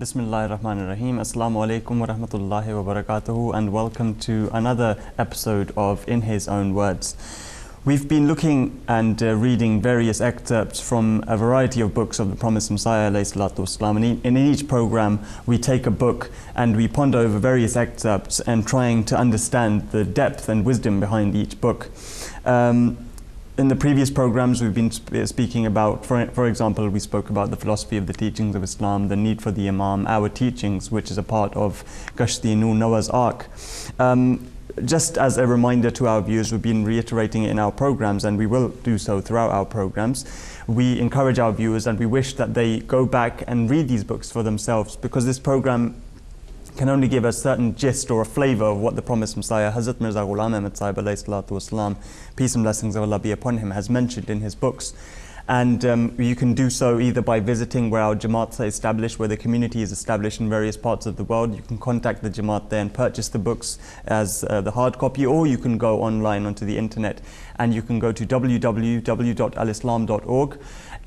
Bismillahirrahmanirrahim. Assalamu alaikum wa rahmatullahi wa barakatuhu, and welcome to another episode of In His Own Words. We've been looking and reading various excerpts from a variety of books of the Promised Messiah ﷺ, and in each program we take a book and we ponder over various excerpts and trying to understand the depth and wisdom behind each book. In the previous programs, we've been speaking about, for example, we spoke about the philosophy of the teachings of Islam, the need for the Imam, our teachings, which is a part of Kashti Nuh, Noah's Ark. Just as a reminder to our viewers, we've been reiterating it in our programs, and we will do so throughout our programs. We encourage our viewers, and we wish that they go back and read these books for themselves, because this program can only give a certain gist or a flavour of what the Promised Messiah, Hazrat Mirza Ghulam Ahmad Sahib alayhi salatu wasalam, peace and blessings of Allah be upon him, has mentioned in his books. And you can do so either by visiting where our Jamaats are established, where the community is established in various parts of the world. You can contact the Jamaat there and purchase the books as the hard copy, or you can go online onto the internet, and you can go to www.alislam.org.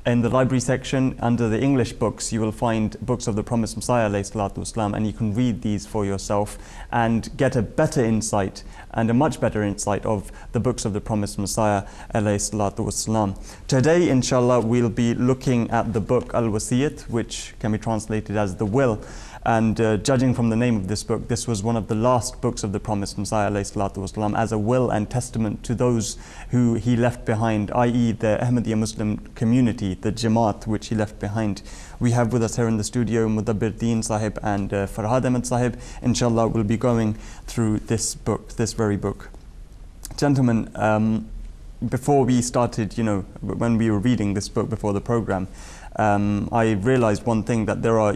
In the library section, under the English books, you will find books of the Promised Messiah ﷺ, and you can read these for yourself and get a better insight, and a much better insight, of the books of the Promised Messiah ﷺ. Today, inshallah, we'll be looking at the book Al-Wasiyyat, which can be translated as The Will. And judging from the name of this book, this was one of the last books of the Promised Messiah ﷺ as a will and testament to those who he left behind, i.e. the Ahmadiyya Muslim community, the Jamaat which he left behind. We have with us here in the studio Mudabbir Deen Sahib and Farhad Ahmed Sahib. Inshallah, we'll be going through this book, this very book. Gentlemen, before we started, when we were reading this book before the program, I realized one thing, that there are,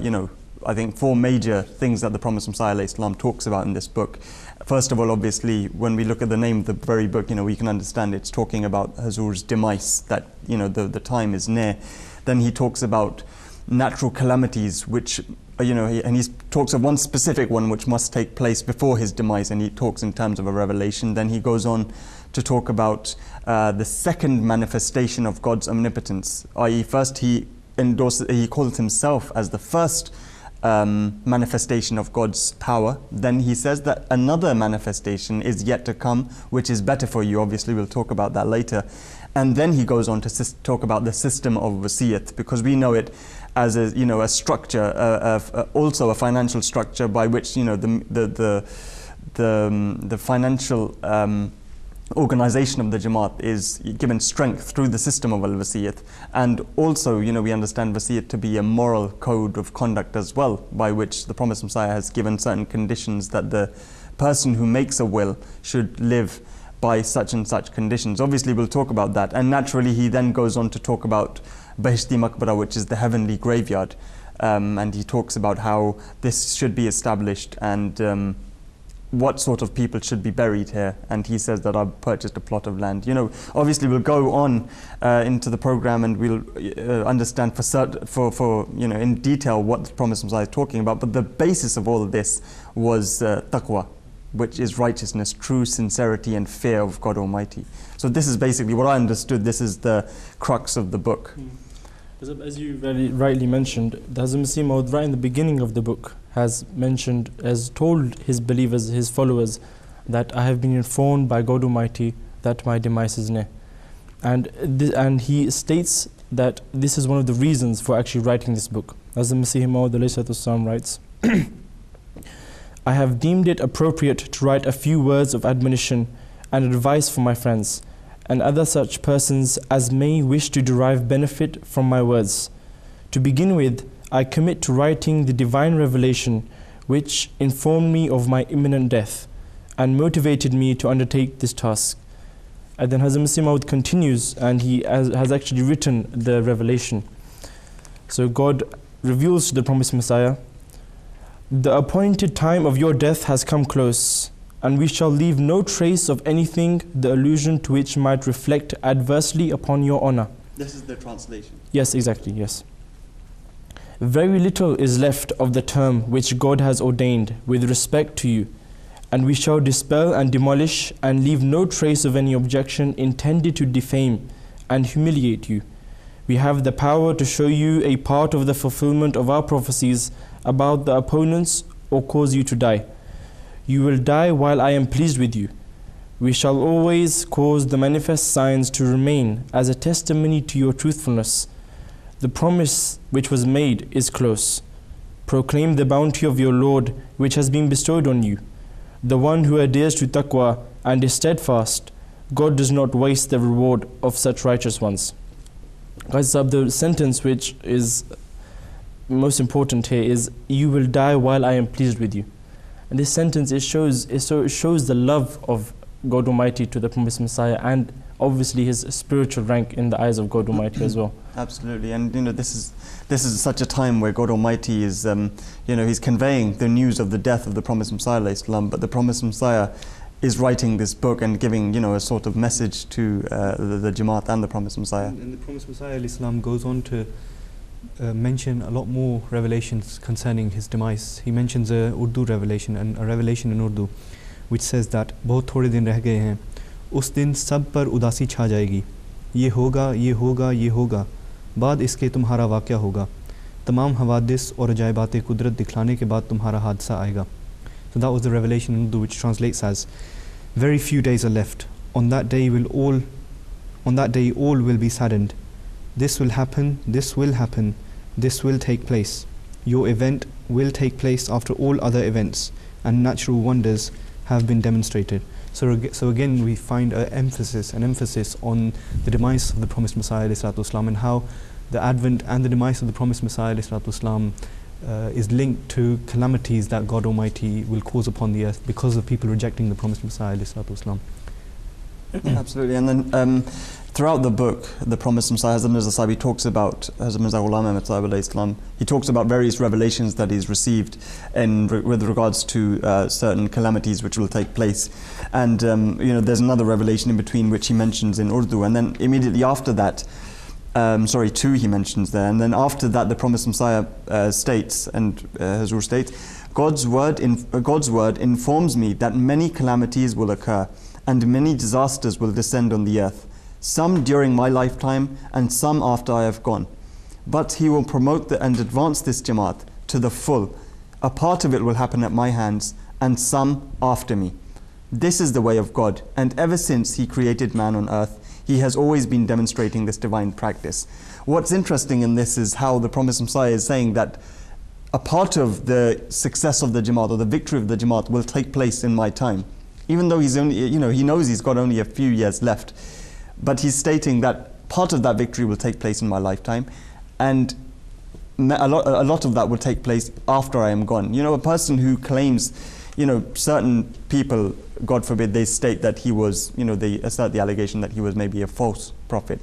I think, four major things that the Promised Messiah ﷺ talks about in this book. First of all, obviously, when we look at the name of the very book, we can understand it's talking about Hazur's demise, that, the time is near. Then he talks about natural calamities, which, and he talks of one specific one which must take place before his demise, and he talks in terms of a revelation. Then he goes on to talk about the second manifestation of God's omnipotence, i.e. first he calls himself as the first manifestation of God's power. Then he says that another manifestation is yet to come, which is better for you. Obviously, we'll talk about that later. And then he goes on to talk about the system of wasiyyat, because we know it as a a structure, also a financial structure by which the financial organization of the Jamaat is given strength through the system of Al-Wasiyyat. And also, we understand Wasiyyat to be a moral code of conduct as well, by which the Promised Messiah has given certain conditions that the person who makes a will should live by such and such conditions. Obviously, we'll talk about that. And naturally, he then goes on to talk about Bahishti Maqbara, which is the heavenly graveyard. And he talks about how this should be established, and what sort of people should be buried here. And he says that I've purchased a plot of land. Obviously, we'll go on into the program, and we'll understand for in detail what the Promised Messiah is talking about. But the basis of all of this was taqwa, which is righteousness, true sincerity and fear of God Almighty. So this is basically what I understood. This is the crux of the book. As you very rightly mentioned, Hazrat Masih Maud, right in the beginning of the book, has mentioned, has told his believers, his followers, that I have been informed by God Almighty that my demise is near. And he states that this is one of the reasons for actually writing this book. As the Masih Maud writes, I have deemed it appropriate to write a few words of admonition and advice for my friends, and other such persons as may wish to derive benefit from my words. To begin with, I commit to writing the divine revelation which informed me of my imminent death and motivated me to undertake this task. And then Hazrat Masih Maud continues, and he has actually written the revelation. So God reveals to the Promised Messiah, the appointed time of your death has come close, and we shall leave no trace of anything the allusion to which might reflect adversely upon your honor. This is the translation. Yes, exactly, yes. Very little is left of the term which God has ordained with respect to you, and we shall dispel and demolish and leave no trace of any objection intended to defame and humiliate you. We have the power to show you a part of the fulfillment of our prophecies about the opponents or cause you to die. You will die while I am pleased with you. We shall always cause the manifest signs to remain as a testimony to your truthfulness. The promise which was made is close. Proclaim the bounty of your Lord which has been bestowed on you. The one who adheres to taqwa and is steadfast, God does not waste the reward of such righteous ones. Guys, the sentence which is most important here is, you will die while I am pleased with you. And this sentence, it shows the love of God Almighty to the Promised Messiah, and obviously his spiritual rank in the eyes of God Almighty as well. Absolutely, and you know, this is such a time where God Almighty is, you know, he's conveying the news of the death of the Promised Messiah, but the Promised Messiah is writing this book and giving, you know, a sort of message to the Jamaat and the Promised Messiah. And the Promised Messiah, Islam, goes on to mention a lot more revelations concerning his demise. He mentions a Urdu revelation, and a revelation in Urdu, which says that बहुत थोड़े दिन रह गए हैं, उस दिन सब पर उदासी छा जाएगी, ये होगा, ये होगा, ये होगा, बाद इसके तुम्हारा वाक़या होगा, तमाम हवादिस और अजायबात कुदरत दिखलाने के बाद तुम्हारा हादसा आएगा. So that was the revelation in Urdu, which translates as, very few days are left. On that day all will be saddened. This will happen, this will happen, this will take place. Your event will take place after all other events, and natural wonders have been demonstrated. So again, we find an emphasis on the demise of the Promised Messiah ﷺ, and how the advent and the demise of the Promised Messiah ﷺ is linked to calamities that God Almighty will cause upon the earth because of people rejecting the Promised Messiah ﷺ. Absolutely, and then throughout the book, the Promised Messiah, Hazrat Mirza Sahibi talks about, Hazrat Mirza Ghulam Ahmad Sahib, he talks about various revelations that he's received in with regards to certain calamities which will take place. And you know, there's another revelation in between which he mentions in Urdu, and then immediately after that, two he mentions there, and then after that the Promised Messiah states, and Hazur states, God's word informs me that many calamities will occur, and many disasters will descend on the earth, some during my lifetime and some after I have gone. But he will promote and advance this Jamaat to the full. A part of it will happen at my hands, and some after me. This is the way of God, and ever since he created man on earth, he has always been demonstrating this divine practice. What's interesting in this is how the Promised Messiah is saying that a part of the success of the Jamaat, or the victory of the Jamaat, will take place in my time. Even though he's only, you know, he knows he's got only a few years left, but he's stating that part of that victory will take place in my lifetime, and a lot of that will take place after I am gone. You know, a person who claims, you know, certain people, God forbid, they state that he was, you know, they assert the allegation that he was maybe a false prophet.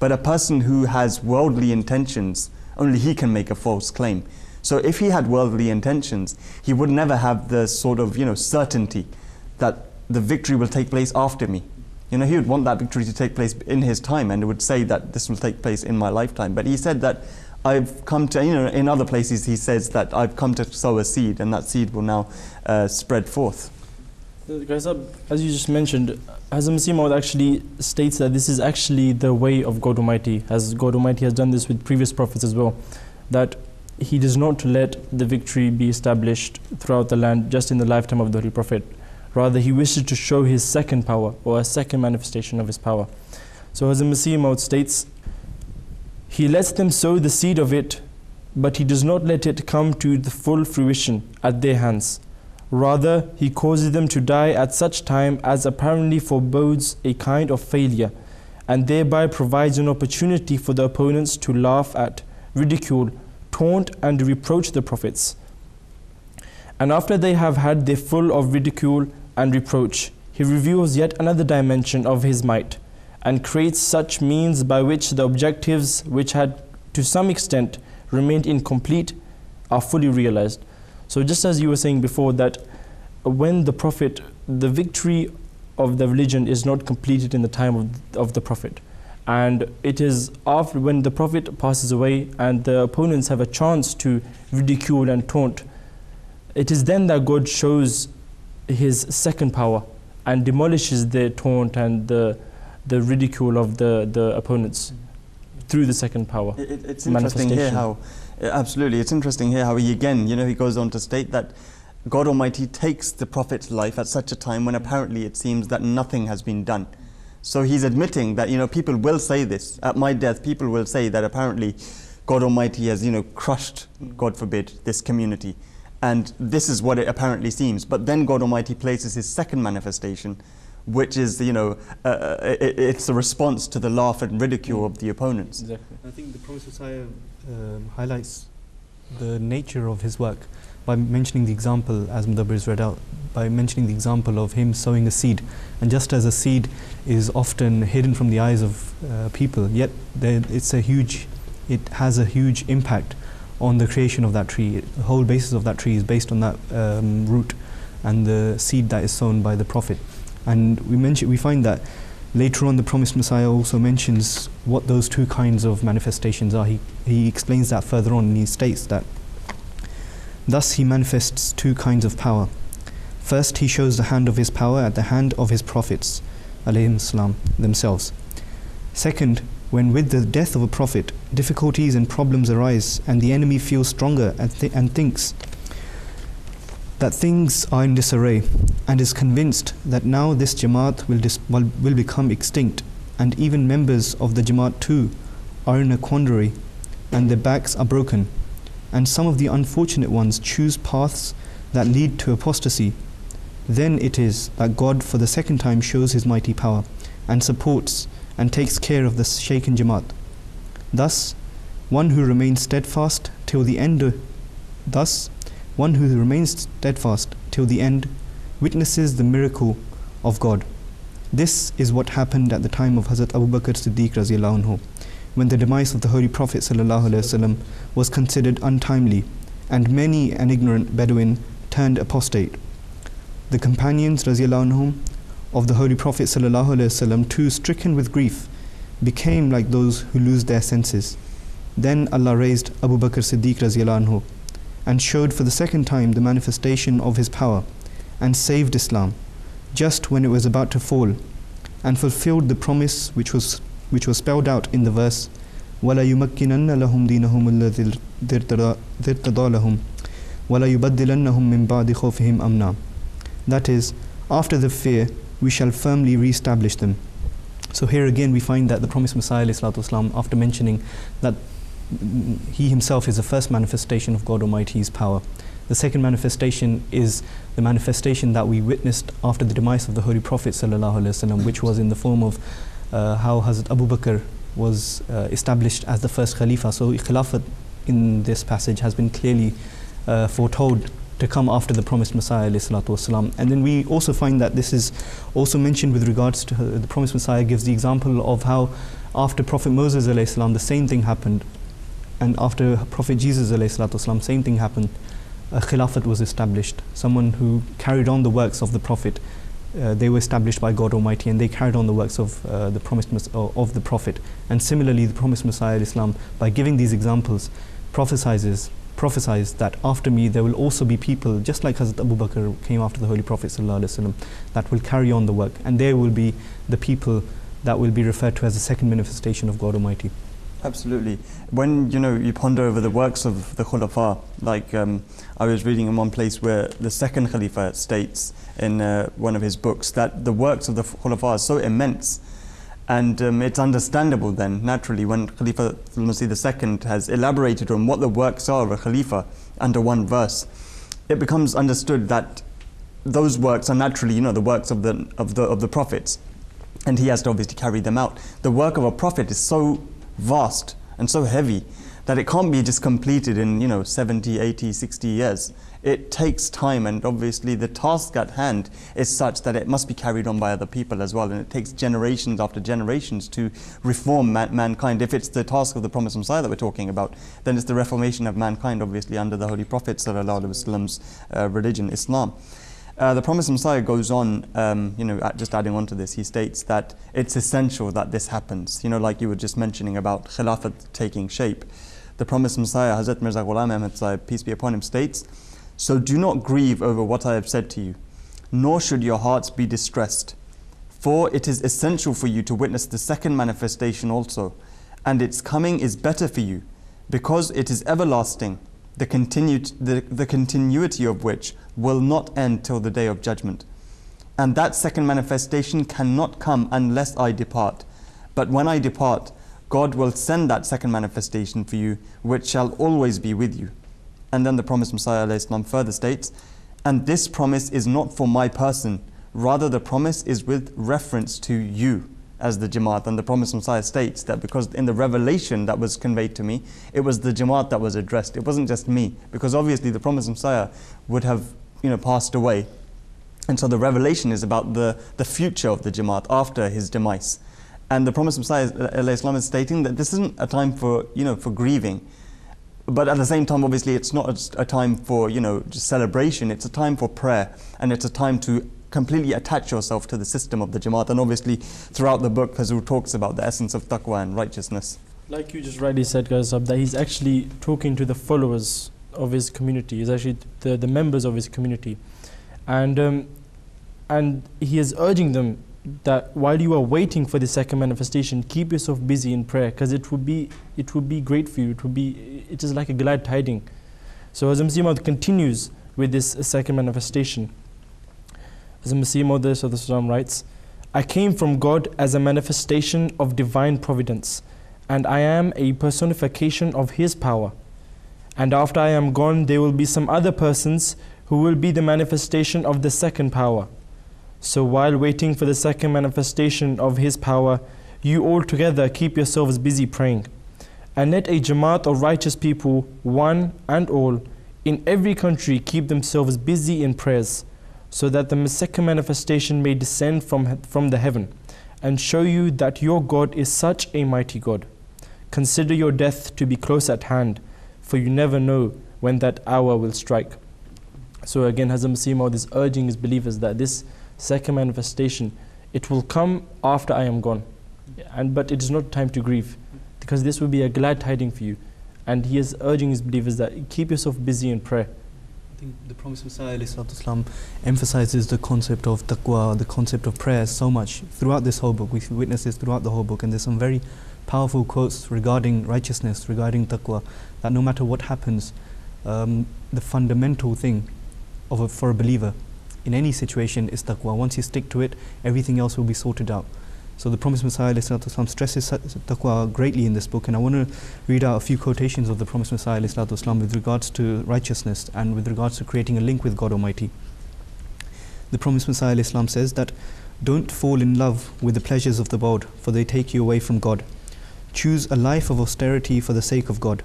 But a person who has worldly intentions, only he can make a false claim. So if he had worldly intentions, he would never have the sort of, you know, certainty that the victory will take place after me. You know, he would want that victory to take place in his time, and would say that this will take place in my lifetime. But he said that I've come to, you know, in other places he says that I've come to sow a seed, and that seed will now spread forth. Guys, as you just mentioned, Hazrat Masih Maud actually states that this is actually the way of God Almighty, as God Almighty has done this with previous prophets as well, that he does not let the victory be established throughout the land just in the lifetime of the Holy Prophet. Rather, he wishes to show his second power, or a second manifestation of his power. So Hazrat Masih Maud states, he lets them sow the seed of it, but he does not let it come to the full fruition at their hands. Rather, he causes them to die at such time as apparently forebodes a kind of failure, and thereby provides an opportunity for the opponents to laugh at, ridicule, taunt and reproach the prophets. And after they have had their full of ridicule and reproach, he reveals yet another dimension of his might, and creates such means by which the objectives which had to some extent remained incomplete are fully realized. So just as you were saying before, that when the Prophet, the victory of the religion is not completed in the time of the Prophet, and it is after when the Prophet passes away and the opponents have a chance to ridicule and taunt, it is then that God shows his second power and demolishes the taunt and the ridicule of the opponents through the second power. It's interesting here how Absolutely. It's interesting here how he again, he goes on to state that God Almighty takes the Prophet's life at such a time when apparently it seems that nothing has been done. So he's admitting that, people will say this. At my death, people will say that apparently God Almighty has, crushed, God forbid, this community. And this is what it apparently seems. But then God Almighty places his second manifestation, which is, it's a response to the laugh and ridicule of the opponents. Exactly. I think the Promised Messiah highlights the nature of his work by mentioning the example, as Mudabbir has read out, by mentioning the example of him sowing a seed. And just as a seed is often hidden from the eyes of people, yet it has a huge impact on the creation of that tree. The whole basis of that tree is based on that root and the seed that is sown by the Prophet. And we find that later on the Promised Messiah also mentions what those two kinds of manifestations are. He explains that further on, and he states that thus he manifests two kinds of power. First, he shows the hand of his power at the hand of his prophets, alayhim salam, themselves. Second, when with the death of a prophet, difficulties and problems arise, and the enemy feels stronger and thinks that things are in disarray, and is convinced that now this Jamaat will become extinct, and even members of the Jamaat too are in a quandary, and their backs are broken, and some of the unfortunate ones choose paths that lead to apostasy. Then it is that God for the second time shows his mighty power, and supports and takes care of the shaken Jamaat. Thus, one who remains steadfast till the end witnesses the miracle of God. This is what happened at the time of Hazrat Abu Bakr Siddiq radiyallahu anhu, when the demise of the Holy Prophet sallallahu alaihi wasallam was considered untimely, and many an ignorant Bedouin turned apostate. The companions radiyallahu anhu of the Holy Prophet sallallahu alaihi wasallam, too stricken with grief, became like those who lose their senses. Then Allah raised Abu Bakr Siddiq radiyallahu anhu, and showed for the second time the manifestation of his power, and saved Islam just when it was about to fall, and fulfilled the promise which was spelled out in the verse, وَلَا يُمَكِّنَنَّ لَهُمْ دِينَهُمُ الَّذِي ارْتَضَىٰ لَهُمْ وَلَا يُبَدِّلَنَّهُمْ مِنْ بَعْدِ خَوْفِهِمْ أَمْنًا. That is, after the fear, we shall firmly re-establish them. So here again we find that the Promised Messiah, after mentioning that he himself is the first manifestation of God Almighty's power, the second manifestation is the manifestation that we witnessed after the demise of the Holy Prophet ﷺ, which was in the form of how Hazrat Abu Bakr was established as the first Khalifa. So khilafat in this passage has been clearly foretold to come after the Promised Messiah ﷺ. And then we also find that this is also mentioned with regards to the Promised Messiah gives the example of how after Prophet Moses ﷺ, the same thing happened. And after Prophet Jesus ﷺ, same thing happened. A khilafat was established. Someone who carried on the works of the Prophet. They were established by God Almighty, and they carried on the works of the Prophet. And similarly, the Promised Messiah Islam, by giving these examples, prophesies that after me there will also be people, just like Hazrat Abu Bakr came after the Holy Prophet ﷺ, that will carry on the work, and there will be the people that will be referred to as the second manifestation of God Almighty. Absolutely. When you ponder over the works of the Khulafa, like I was reading in one place where the second Khalifa states in one of his books that the works of the Khulafa are so immense, and it's understandable then naturally when Khalifa al-Masih II has elaborated on what the works are of a Khalifa under one verse, it becomes understood that those works are naturally the works of the prophets, and he has to obviously carry them out. The work of a prophet is so vast and so heavy that it can't be just completed in 70, 80, 60 years. It takes time, and obviously the task at hand is such that it must be carried on by other people as well, and it takes generations after generations to reform mankind. If it's the task of the Promised Messiah that we're talking about, then it's the reformation of mankind obviously under the Holy Prophet sallallahu alaihi wasallam's religion, Islam. The Promised Messiah goes on, just adding on to this, he states that it's essential that this happens. Like you were just mentioning about Khilafat taking shape. The Promised Messiah, Hazrat Mirza Ghulam Ahmad Sahib, peace be upon him, states, "So do not grieve over what I have said to you, nor should your hearts be distressed. For it is essential for you to witness the second manifestation also, and its coming is better for you. because it is everlasting, the continuity of which will not end till the day of judgment. And that second manifestation cannot come unless I depart. But when I depart, God will send that second manifestation for you, which shall always be with you. And then the Promised Messiah ﷺ further states, and this promise is not for my person, rather the promise is with reference to you as the Jamaat. And the Promised Messiah states that because in the revelation that was conveyed to me, it was the Jamaat that was addressed. It wasn't just me, because obviously the Promised Messiah would have, passed away. And so the revelation is about the future of the Jamaat after his demise. And the Promised Messiah is stating that this isn't a time for, for grieving. But at the same time, obviously, it's not a time for, just celebration. It's a time for prayer. And it's a time to completely attach yourself to the system of the Jamaat. And obviously, throughout the book, Hazur talks about the essence of taqwa and righteousness. Like you just rightly said, Ghazab, that he's actually talking to the followers of his community. He's actually the members of his community. And he is urging them that while you are waiting for the second manifestation, keep yourself busy in prayer, because it will be great for you. It is like a glad tiding. So Hazrat Masih Maud continues with this second manifestation. Hazrat Masih Maud (s.a.w) writes, I came from God as a manifestation of divine providence, and I am a personification of His power. And after I am gone, there will be some other persons who will be the manifestation of the second power. So while waiting for the second manifestation of His power, you all together keep yourselves busy praying. And let a Jamaat of righteous people, one and all, in every country keep themselves busy in prayers, so that the second manifestation may descend from the heaven, and show you that your God is such a mighty God. Consider your death to be close at hand, for you never know when that hour will strike. So again, Hazrat Masih Maud is urging his believers that this second manifestation, it will come after I am gone, but it is not time to grieve, because this will be a glad tiding for you. And he is urging his believers that keep yourself busy in prayer. I think the Promised Messiah ﷺ emphasizes the concept of taqwa, the concept of prayer, so much throughout this whole book. We witness this throughout the whole book, and there's some very powerful quotes regarding righteousness, regarding taqwa, that no matter what happens, the fundamental thing for a believer in any situation is taqwa. Once you stick to it, everything else will be sorted out. So the Promised Messiah ﷺ stresses taqwa greatly in this book, and I want to read out a few quotations of the Promised Messiah ﷺ with regards to righteousness and with regards to creating a link with God Almighty. The Promised Messiah ﷺ says that, don't fall in love with the pleasures of the world, for they take you away from God. Choose a life of austerity for the sake of God.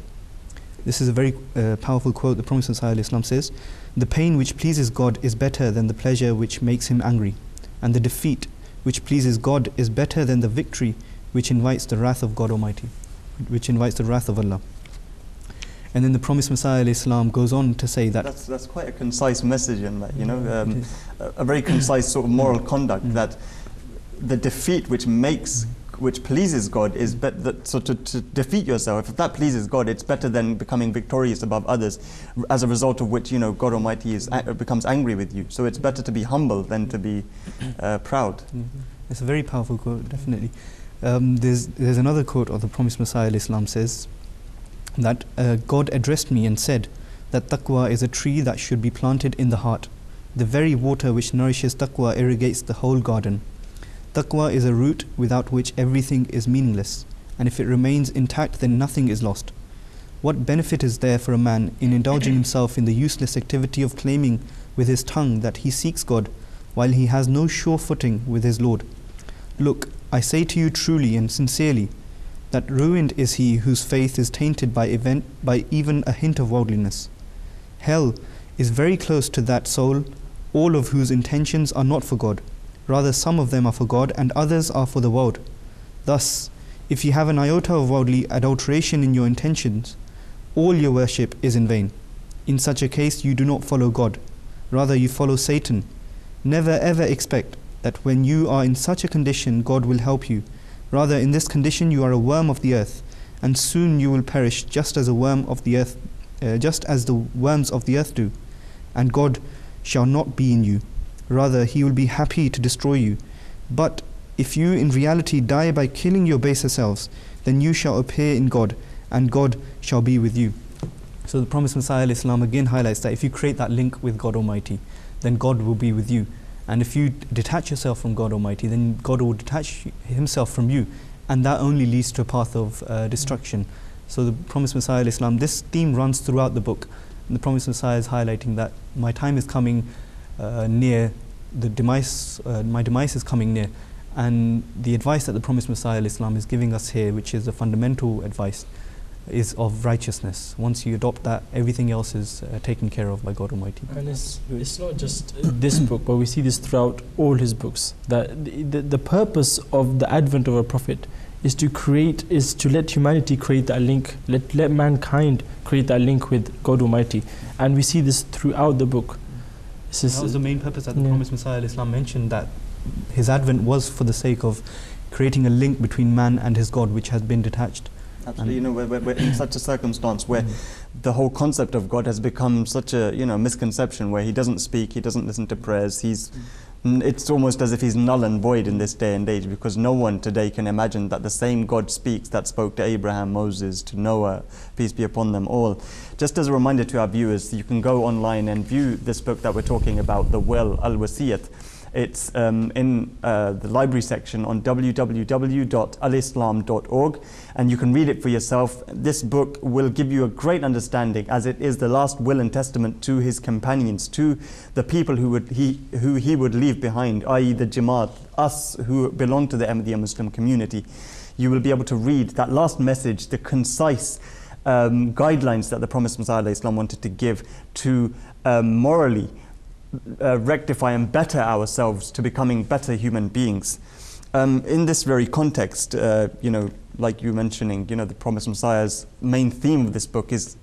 This is a very powerful quote. The Promised Messiah ﷺ says, the pain which pleases God is better than the pleasure which makes him angry, and the defeat which pleases God is better than the victory which invites the wrath of God Almighty, which invites the wrath of Allah. And then the Promised Messiah ﷺ goes on to say that... That's quite a concise message in that, a very concise sort of moral conduct, that the defeat which pleases God is better. So to defeat yourself, if that pleases God, it's better than becoming victorious above others, as a result of which God Almighty becomes angry with you. So it's better to be humble than to be proud. It's a very powerful quote, definitely. There's another quote of the Promised Messiah ﷺ says that God addressed me and said that taqwa is a tree that should be planted in the heart. The very water which nourishes taqwa irrigates the whole garden. Taqwa is a root without which everything is meaningless, and if it remains intact, then nothing is lost. What benefit is there for a man in indulging himself in the useless activity of claiming with his tongue that he seeks God, while he has no sure footing with his Lord? Look, I say to you truly and sincerely, that ruined is he whose faith is tainted by even a hint of worldliness. Hell is very close to that soul, all of whose intentions are not for God. Rather, some of them are for God, and others are for the world. Thus, if you have an iota of worldly adulteration in your intentions, all your worship is in vain. In such a case, you do not follow God. Rather, you follow Satan. Never ever expect that when you are in such a condition, God will help you. Rather, in this condition, you are a worm of the earth, and soon you will perish, just as the worms of the earth do. And God shall not be in you. Rather, he will be happy to destroy you. But if you in reality die by killing your baser selves, then you shall appear in God and God shall be with you. So the Promised Messiah al-Islam again highlights that if you create that link with God Almighty, then God will be with you. And if you detach yourself from God Almighty, then God will detach himself from you. And that only leads to a path of destruction. So the Promised Messiah al-Islam, this theme runs throughout the book. And the Promised Messiah is highlighting that my time is coming near, the demise, my demise is coming near. And the advice that the Promised Messiah al-Islam is giving us here, which is the fundamental advice, is of righteousness. Once you adopt that, everything else is taken care of by God Almighty. And it's not just this book, but we see this throughout all his books. That the purpose of the advent of a prophet is to create, is to let humanity create that link, let mankind create that link with God Almighty. And we see this throughout the book. That was the main purpose that the Promised Messiah al-Islam mentioned, that his advent was for the sake of creating a link between man and his God, which has been detached. Absolutely, you know, we're in such a circumstance where the whole concept of God has become such a, you know, misconception, where he doesn't speak, he doesn't listen to prayers, he's, it's almost as if he's null and void in this day and age, because no one today can imagine that the same God speaks that spoke to Abraham, Moses, to Noah, peace be upon them all. Just as a reminder to our viewers, you can go online and view this book that we're talking about, the Well, Al-Wasiyyat. It's in the library section on www.alislam.org, and you can read it for yourself. This book will give you a great understanding, as it is the last will and testament to his companions, to the people who he would leave behind, i.e. the Jamaat, us who belong to the Ahmadiyya Muslim community. You will be able to read that last message, the concise guidelines that the Promised Messiah al-Islam wanted to give to morally rectify and better ourselves to becoming better human beings. In this very context, you know, like you mentioning, you know, the Promised Messiah's main theme of this book is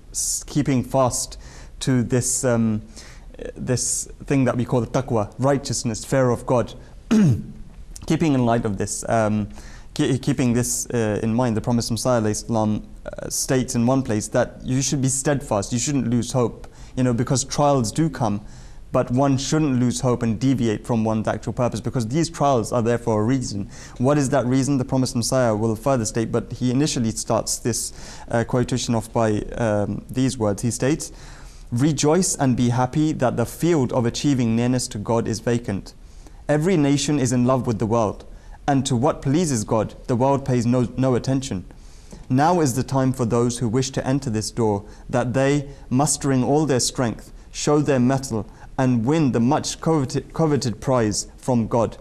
keeping fast to this this thing that we call the taqwa, righteousness, fear of God. Keeping in light of this, keeping this in mind, the Promised Messiah al-Islam states in one place that you should be steadfast, you shouldn't lose hope, you know, because trials do come. But one shouldn't lose hope and deviate from one's actual purpose, because these trials are there for a reason. What is that reason? The Promised Messiah will further state, but he initially starts this quotation off by these words. He states, "Rejoice and be happy that the field of achieving nearness to God is vacant. Every nation is in love with the world, and to what pleases God, the world pays no attention. Now is the time for those who wish to enter this door, that they, mustering all their strength, show their mettle, and win the much coveted prize from God.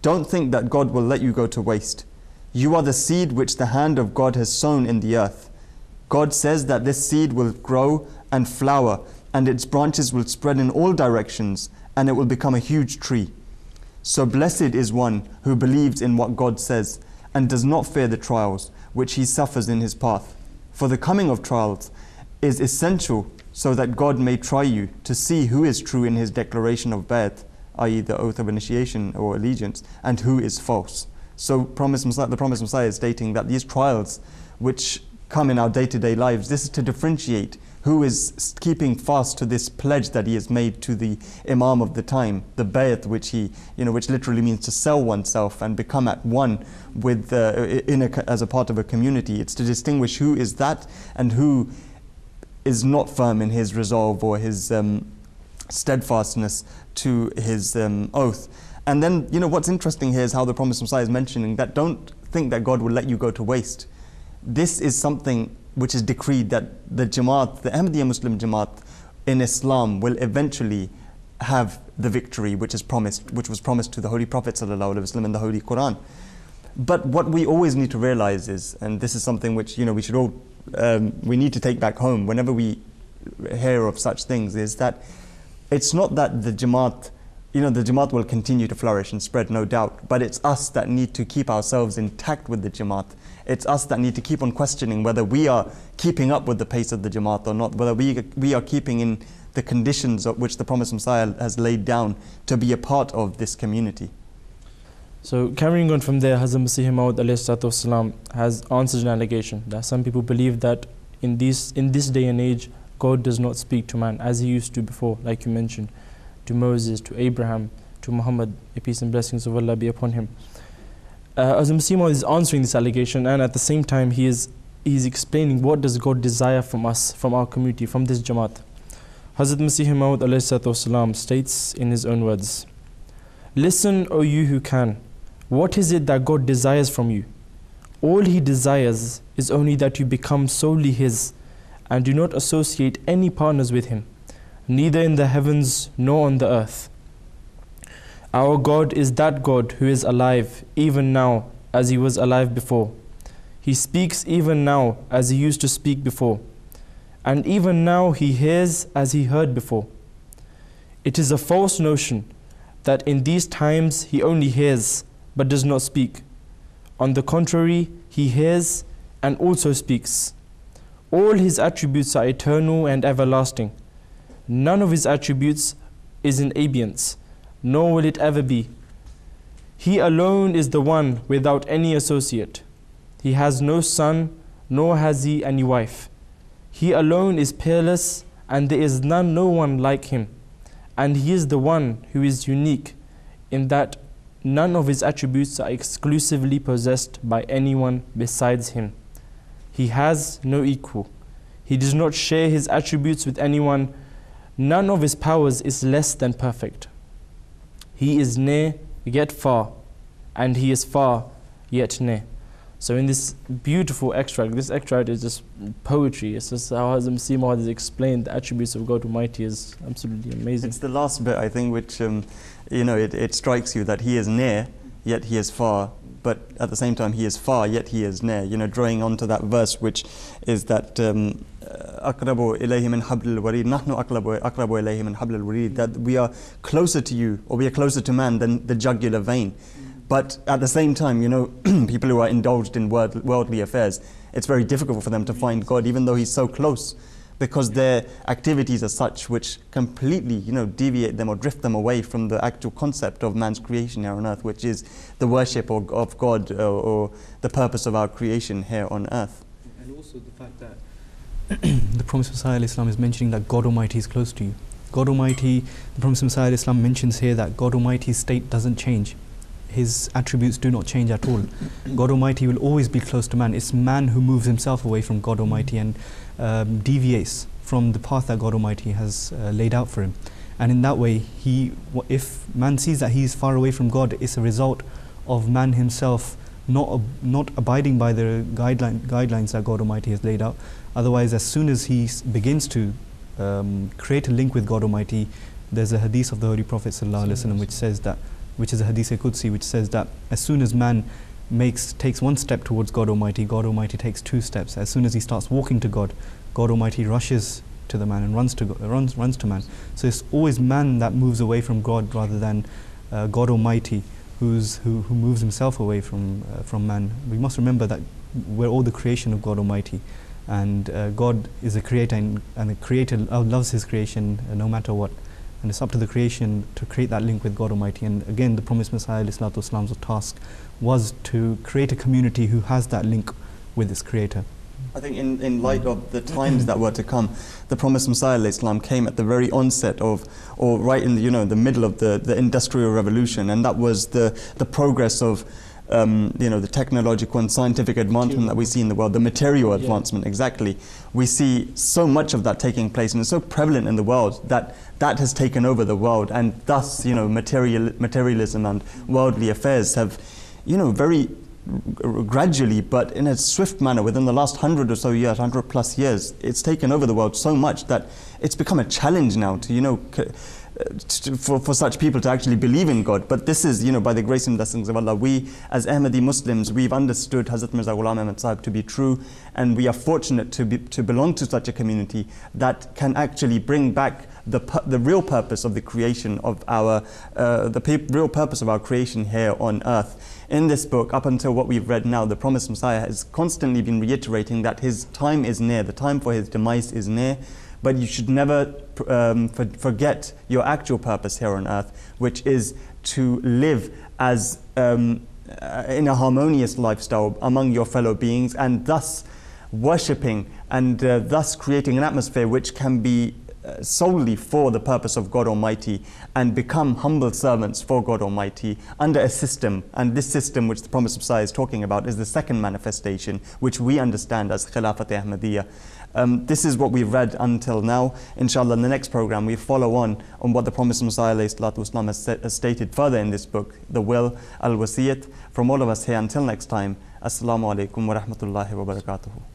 Don't think that God will let you go to waste. You are the seed which the hand of God has sown in the earth. God says that this seed will grow and flower, and its branches will spread in all directions, and it will become a huge tree. So blessed is one who believes in what God says, and does not fear the trials which he suffers in his path. For the coming of trials is essential, so that God may try you to see who is true in his declaration of baith, i.e. the oath of initiation or allegiance, and who is false." So the Promised Messiah is stating that these trials which come in our day-to-day lives, this is to differentiate who is keeping fast to this pledge that he has made to the Imam of the time, the baith, which he, you know, which literally means to sell oneself and become at one with, as a part of a community. It's to distinguish who is that and who is not firm in his resolve or his steadfastness to his oath. And then, you know, what's interesting here is how the Promised Messiah is mentioning that don't think that God will let you go to waste. This is something which is decreed, that the Jamaat, the Ahmadiyya Muslim Jamaat in Islam, will eventually have the victory which is promised, which was promised to the Holy Prophet Sallallahu Alaihi Wasallam in the Holy Quran. But what we always need to realize is, and this is something which, you know, we should all we need to take back home whenever we hear of such things, is that it's not that the Jamaat, you know, the Jamaat will continue to flourish and spread, no doubt, but it's us that need to keep ourselves intact with the Jamaat. It's us that need to keep on questioning whether we are keeping up with the pace of the Jamaat or not, whether we are keeping in the conditions of which the Promised Messiah has laid down to be a part of this community. So carrying on from there, Hazrat Masih Maud والسلام, has answered an allegation that some people believe that in this day and age, God does not speak to man as he used to before, like you mentioned, to Moses, to Abraham, to Muhammad, a peace and blessings of Allah be upon him. Hazrat Masih Maud is answering this allegation, and at the same time he is is explaining what does God desire from us, from our community, from this Jamaat. Hazrat Masih Maud ﷺ states in his own words, "Listen, O you who can, what is it that God desires from you? All He desires is only that you become solely His and do not associate any partners with Him, neither in the heavens nor on the earth. Our God is that God who is alive even now as He was alive before. He speaks even now as He used to speak before, and even now He hears as He heard before. It is a false notion that in these times He only hears but does not speak. On the contrary, He hears and also speaks. All His attributes are eternal and everlasting. None of His attributes is in abeyance, nor will it ever be. He alone is the one without any associate. He has no son, nor has He any wife. He alone is peerless, and there is no one like Him. And He is the one who is unique in that none of His attributes are exclusively possessed by anyone besides Him. He has no equal. He does not share His attributes with anyone. None of His powers is less than perfect. He is near yet far, and He is far yet near." So in this beautiful extract, this extract is just poetry. It's just how Hazrat Masih Maud has explained the attributes of God Almighty is absolutely amazing. It's the last bit, I think, which, you know, it strikes you that He is near, yet He is far, but at the same time He is far, yet He is near. You know, drawing onto that verse, which is that أَقْرَبُ إِلَيْهِ مِنْ حَبْلِ الْوَرِيدِ نَحْنُ أَقْرَبُ إِلَيْهِ مِنْ حَبْلِ الْوَرِيدِ, that we are closer to you, or we are closer to man than the jugular vein. But at the same time, you know, people who are indulged in worldly affairs, it's very difficult for them to find God, even though He's so close, because their activities are such which completely, you know, deviate them or drift them away from the actual concept of man's creation here on earth, which is the worship of God or the purpose of our creation here on earth. And also the fact that the Promised Messiah al-Islam is mentioning that God Almighty is close to you. God Almighty, the Promised Messiah al-Islam mentions here that God Almighty's state doesn't change. His attributes do not change at all. God Almighty will always be close to man. It's man who moves himself away from God Almighty and deviates from the path that God Almighty has laid out for him. And in that way, if man sees that he is far away from God, it's a result of man himself not abiding by the guidelines that God Almighty has laid out. Otherwise, as soon as he begins to create a link with God Almighty, there's a hadith of the Holy Prophet Sallallahu Alaihi Wasallam which says that, which is a hadith al-Qudsi, which says that as soon as man takes one step towards God Almighty takes two steps. As soon as he starts walking to God, God Almighty rushes to the man and runs to man. So it's always man that moves away from God rather than God Almighty who moves himself away from man. We must remember that we're all the creation of God Almighty, and God is a creator, and the creator loves his creation no matter what. And it's up to the creation to create that link with God Almighty. And again, the Promised Messiah al-Islam's task was to create a community who has that link with its creator. I think in light of the times that were to come, the Promised Messiah al-Islam came at the very onset of, or right in the, you know, the middle of the Industrial Revolution. And that was the progress of you know, the technological and scientific advancement that we see in the world, the material advancement, exactly. We see so much of that taking place, and it's so prevalent in the world that that has taken over the world, and thus, you know, materialism and worldly affairs have, you know, very gradually, but in a swift manner, within the last 100 plus years, it's taken over the world so much that it's become a challenge now to, you know, for such people to actually believe in God. But this is, you know, by the grace and blessings of Allah, we as Ahmadi Muslims, we've understood Hazrat Mirza Ghulam Ahmad Sahib to be true, and we are fortunate to belong to such a community that can actually bring back the real purpose of the creation of our real purpose of our creation here on earth. In this book, up until what we've read now, the Promised Messiah has constantly been reiterating that his time is near, the time for his demise is near. But you should never forget your actual purpose here on earth, which is to live as in a harmonious lifestyle among your fellow beings, and thus worshipping and thus creating an atmosphere which can be solely for the purpose of God Almighty and become humble servants for God Almighty under a system. And this system, which the Promised Messiah is talking about, is the second manifestation, which we understand as Khilafat-e-Ahmadiyya. This is what we've read until now. Inshallah, in the next program, we follow on what the Promised Messiah has stated further in this book, the will, Al-Wasiyyat. From all of us here, until next time, Assalamu alaikum wa rahmatullahi wa barakatuhu.